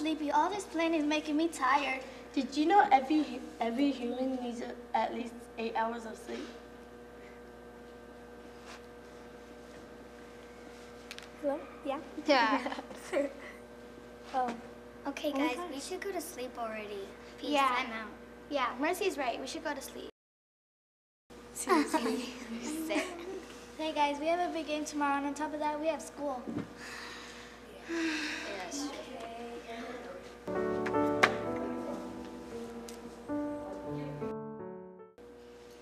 sleepy. All this playing is making me tired. Did you know every human needs at least 8 hours of sleep? Hello? Yeah? Yeah. Oh. Okay, guys, we should go to sleep already. Peace, yeah. I'm out. Yeah, Mercy's right. We should go to sleep. Seriously. Hey, guys, we have a big game tomorrow, and on top of that, we have school. Yes.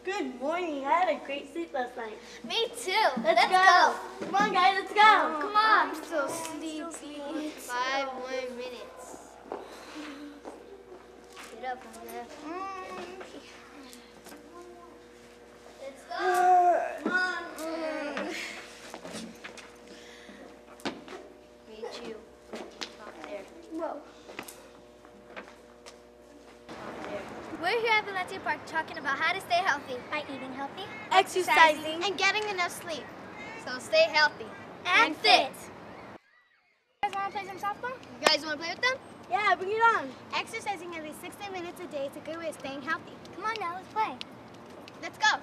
Good morning. I had a great sleep last night. Me too. Let's go. Come on, guys. Let's go. Oh, come on. I'm so sleepy. 5 more minutes. Get up, Let's go. Come on. Meet you. Up there. Whoa. We're here at Valencia Park talking about how to stay healthy by eating healthy, exercising, and getting enough sleep. So stay healthy and fit. You guys want to play some softball? You guys want to play with them? Yeah, bring it on. Exercising at least 60 minutes a day is a good way of staying healthy. Come on now, let's play. Let's go.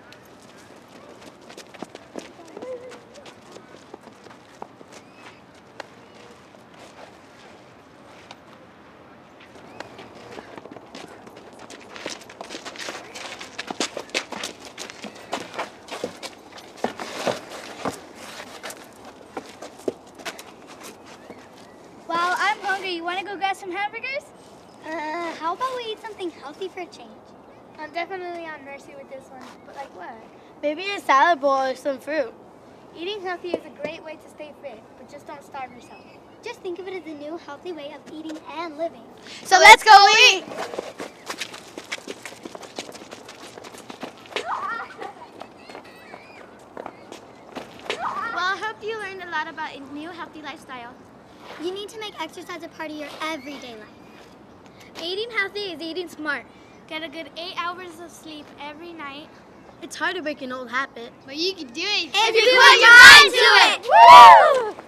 Some hamburgers? How about we eat something healthy for a change? I'm definitely on Mercy with this one, but like what? Maybe a salad bowl or some fruit. Eating healthy is a great way to stay fit, but just don't starve yourself. Just think of it as a new healthy way of eating and living. So let's go eat! Well, I hope you learned a lot about a new healthy lifestyle. You need to make exercise a part of your everyday life. Eating healthy is eating smart. Get a good 8 hours of sleep every night. It's hard to break an old habit, but you can do it if you put your mind to it! Woo!